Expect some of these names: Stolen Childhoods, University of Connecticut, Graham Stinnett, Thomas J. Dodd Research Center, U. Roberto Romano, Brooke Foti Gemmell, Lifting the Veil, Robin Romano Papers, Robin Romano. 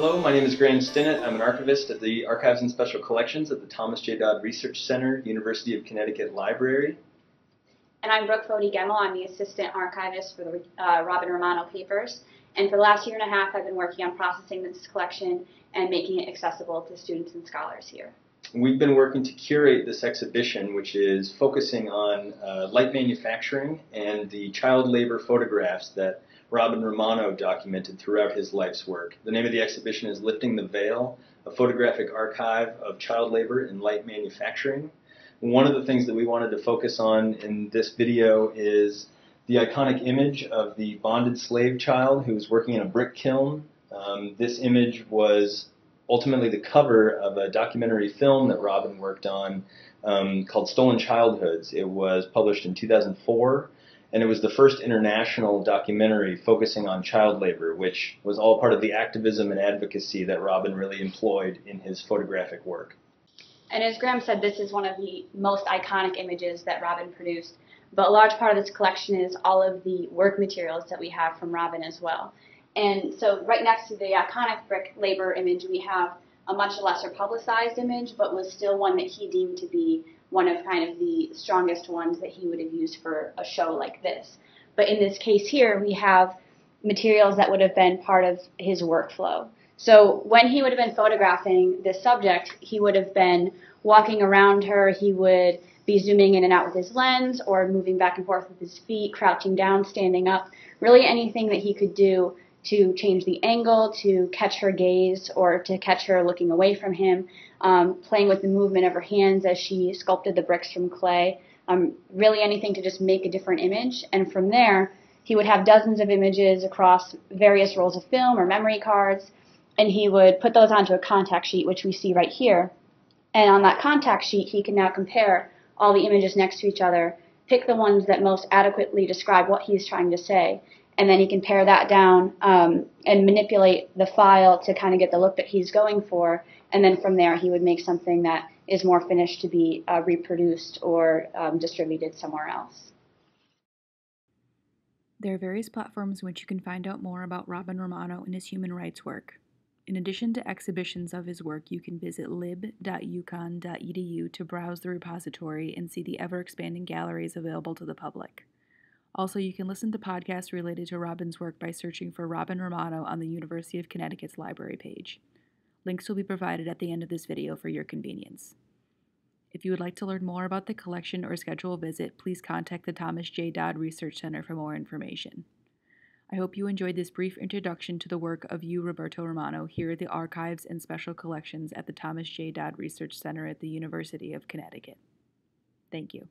Hello, my name is Graham Stinnett. I'm an archivist at the Archives and Special Collections at the Thomas J. Dodd Research Center, University of Connecticut Library. And I'm Brooke Foti Gemmell. I'm the assistant archivist for the Robin Romano Papers. And for the last year and a half, I've been working on processing this collection and making it accessible to students and scholars here. We've been working to curate this exhibition, which is focusing on light manufacturing and the child labor photographs that Robin Romano documented throughout his life's work. The name of the exhibition is Lifting the Veil, a photographic archive of child labor in light manufacturing. One of the things that we wanted to focus on in this video is the iconic image of the bonded slave child who was working in a brick kiln. This image was ultimately the cover of a documentary film that Robin worked on called Stolen Childhoods. It was published in 2004. And it was the first international documentary focusing on child labor, which was all part of the activism and advocacy that Robin really employed in his photographic work. And as Graham said, this is one of the most iconic images that Robin produced, but a large part of this collection is all of the work materials that we have from Robin as well. And so right next to the iconic brick labor image, we have a much lesser publicized image, but was still one that he deemed to be one of kind of the strongest ones that he would have used for a show like this. But in this case here, we have materials that would have been part of his workflow. So when he would have been photographing this subject, he would have been walking around her, he would be zooming in and out with his lens or moving back and forth with his feet, crouching down, standing up, really anything that he could do to change the angle, to catch her gaze, or to catch her looking away from him, playing with the movement of her hands as she sculpted the bricks from clay, really anything to just make a different image. And from there, he would have dozens of images across various rolls of film or memory cards, and he would put those onto a contact sheet, which we see right here. And on that contact sheet, he can now compare all the images next to each other, pick the ones that most adequately describe what he's trying to say, and then he can pare that down and manipulate the file to kind of get the look that he's going for. And then from there, he would make something that is more finished to be reproduced or distributed somewhere else. There are various platforms in which you can find out more about Robin Romano and his human rights work. In addition to exhibitions of his work, you can visit lib.uconn.edu to browse the repository and see the ever-expanding galleries available to the public. Also, you can listen to podcasts related to Robin's work by searching for Robin Romano on the University of Connecticut's library page. Links will be provided at the end of this video for your convenience. If you would like to learn more about the collection or schedule a visit, please contact the Thomas J. Dodd Research Center for more information. I hope you enjoyed this brief introduction to the work of U.Roberto Romano here at the Archives and Special Collections at the Thomas J. Dodd Research Center at the University of Connecticut. Thank you.